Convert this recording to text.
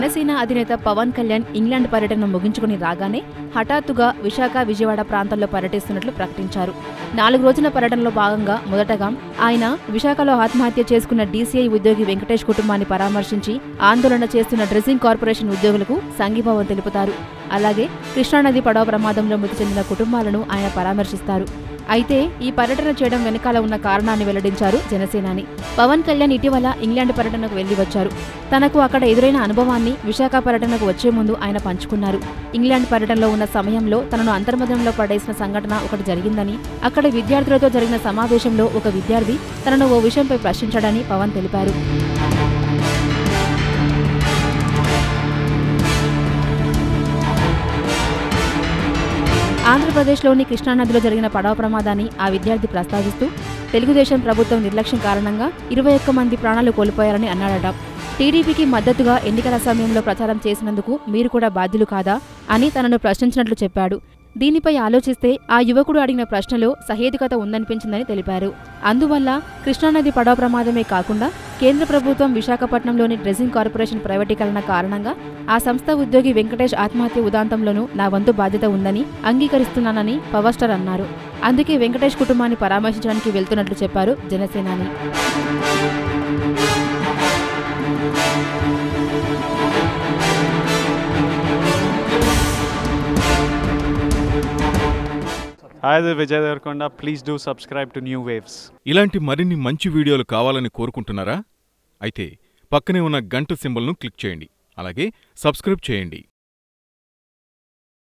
జనసేన అధినేత పవన్ కళ్యాణ్ ఇంగ్లాండ్ పర్యటనను ముగించుకుని రాగానే హఠాత్తుగా విశాఖ విజయవాడ ప్రాంతాల్లో పర్యటిస్తున్నట్లు ప్రకటించారు. 4 రోజుల పర్యటనలో భాగంగా మొదటగా ఆయన విశాఖలో ఆత్మహత్య చేసుకున్న డీసీఐ ఉద్యోగి వెంకటేష్ కుటుంబాన్ని పరామర్శించి ఆందోళన చేస్తున్న డ్రెజింగ్ కార్పొరేషన్ ఉద్యోగులకు సంఘీభావం తెలుపుతారు. అలాగే కృష్ణానది పడవ ప్రమాదంలో మృతి చెందిన కుటుంబాలను ఆయన పరామర్శిస్తారు. అయితే ఈ పర్యటన చేయడం వెనకాల ఉన్న కారణాన్ని వెల్లడించారు జనసేనాని. పవన్ కళ్యాణ్ ఇటీవల ఇంగ్లాండ్ పర్యటనకు వెళ్లి వచ్చారు. తనకు అక్కడ ఎదురైన అనుభవాన్ని విశాఖ పర్యటనకు వచ్చే ముందు ఆయన పంచుకున్నారు. ఇంగ్లాండ్ పర్యటనలో ఉన్న సమయంలో తనను అంతర్మదంలో పడేసిన సంఘటన ఒకటి జరిగిందని, అక్కడ విద్యార్థులతో జరిగిన సమావేశంలో ఒక విద్యార్థి తనను ఓ విషయంపై ప్రశ్నించాడని పవన్ తెలిపారు. ఆంధ్రప్రదేశ్లోని కృష్ణానదిలో జరిగిన పడవ ప్రమాదాన్ని ఆ విద్యార్థి ప్రస్తావిస్తూ తెలుగుదేశం ప్రభుత్వం నిర్లక్ష్యం కారణంగా 21 మంది ప్రాణాలు కోల్పోయారని అన్నాడట. టీడీపీకి మద్దతుగా ఎన్నికల సమయంలో ప్రచారం చేసినందుకు మీరు కూడా బాధ్యులు కాదా అని తనను ప్రశ్నించినట్లు చెప్పాడు. దీనిపై ఆలోచిస్తే ఆ యువకుడు అడిగిన ప్రశ్నలో సహేతుకత ఉందనిపించిందని తెలిపారు. అందువల్ల కృష్ణానది పడవ ప్రమాదమే కాకుండా కేంద్ర ప్రభుత్వం విశాఖపట్నంలోని డ్రెజింగ్ కార్పొరేషన్ ప్రైవేటీకరణ కారణంగా ఆ సంస్థ ఉద్యోగి వెంకటేష్ ఆత్మహత్య ఉదాంతంలోనూ నా వంతు బాధ్యత ఉందని అంగీకరిస్తున్నానని పవర్ స్టార్ అన్నారు. అందుకే వెంకటేష్ కుటుంబాన్ని పరామర్శించడానికి వెళ్తున్నట్లు చెప్పారు జనసేనాని. Please do subscribe to New Waves. ఇలాంటి మరిన్ని మంచి వీడియోలు కావాలని కోరుకుంటున్నారా? అయితే పక్కనే ఉన్న గంట సింబల్ను క్లిక్ చేయండి. అలాగే సబ్స్క్రైబ్ చేయండి.